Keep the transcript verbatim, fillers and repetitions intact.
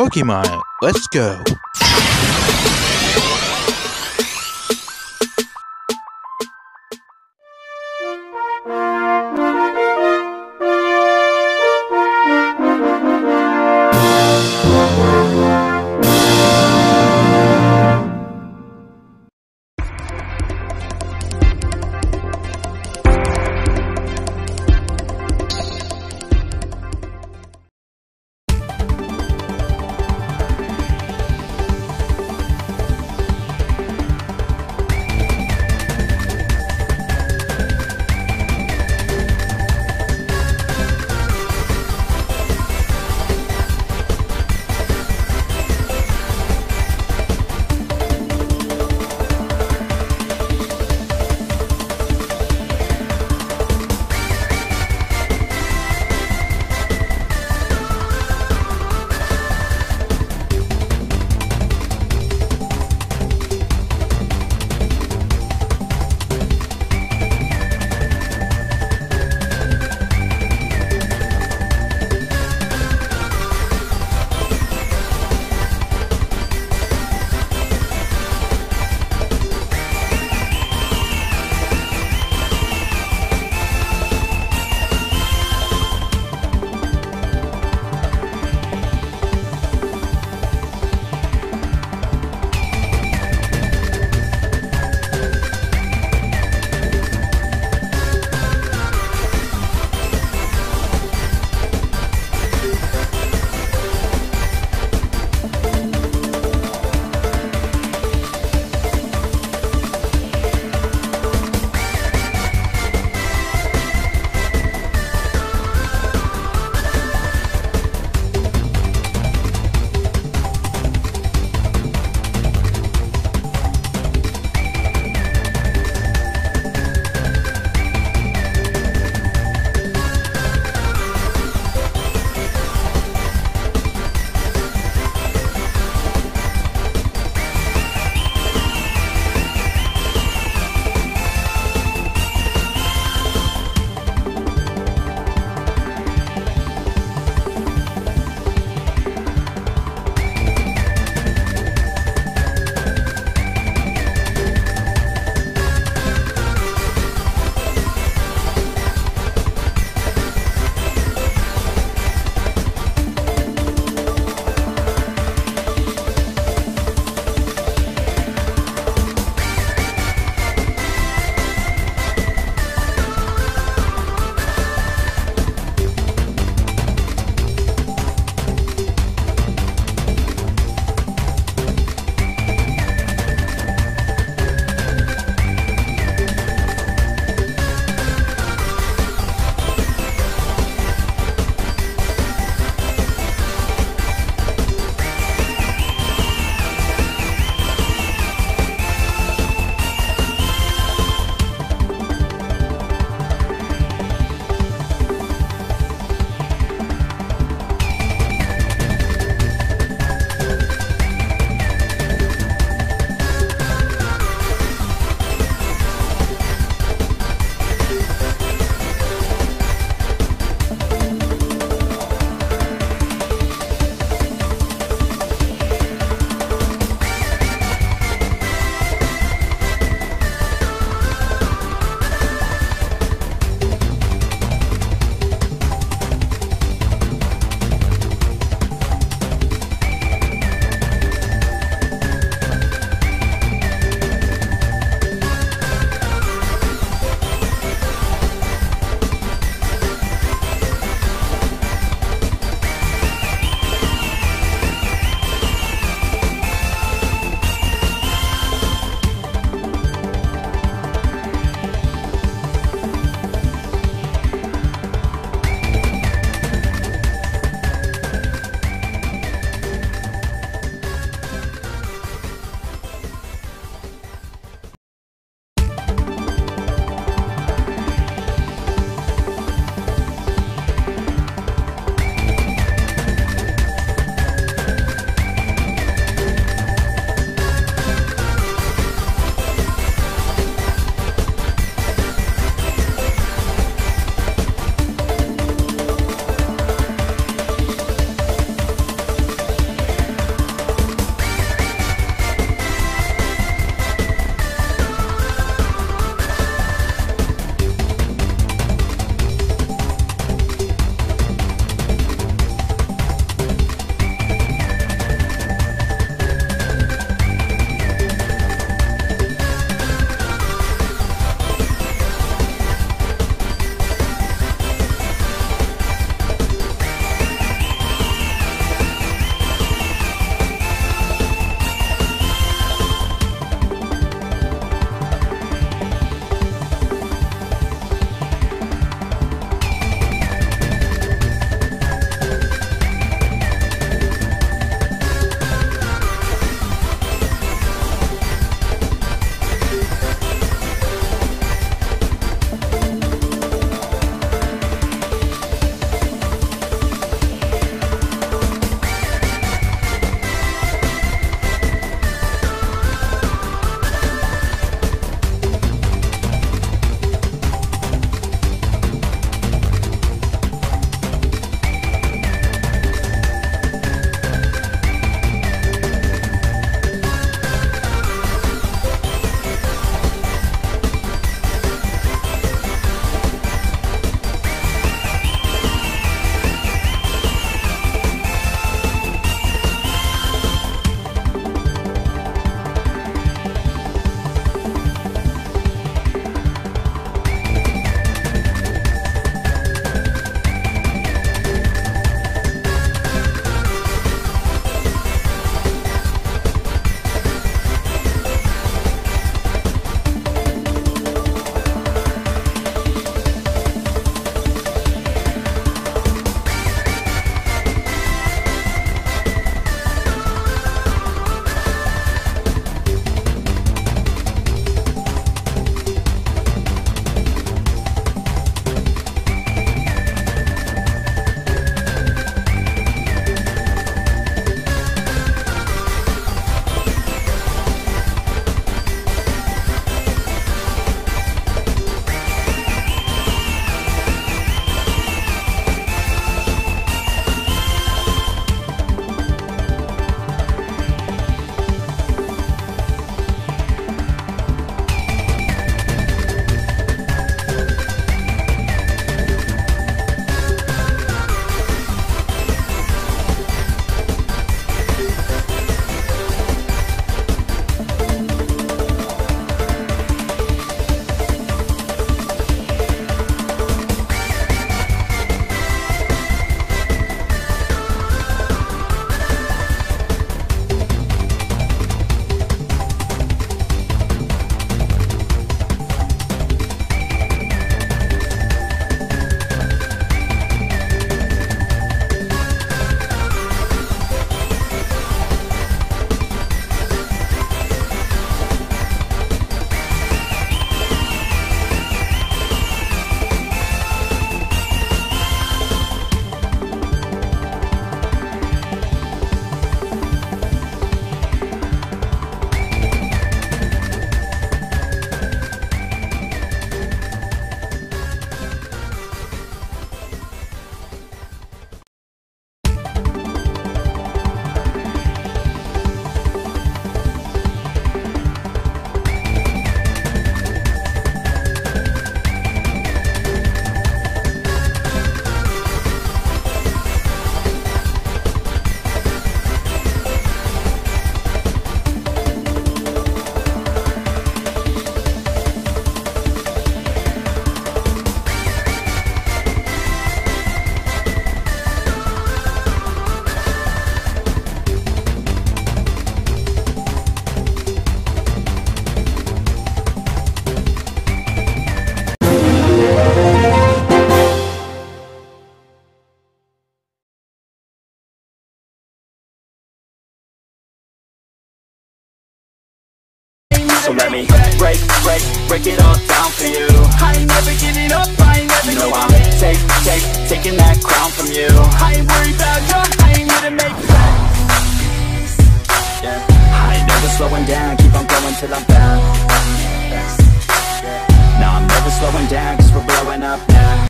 Pokemon. Let's go. So let me break, break, break it all down for you. I ain't never giving up, I ain't never giving up. No, I'm take, take, taking that crown from you. I ain't worried about you, I ain't here to make friends. Yeah. I ain't never slowing down, keep on going till I'm back. Nah, I'm never slowing down, cause we're blowing up now.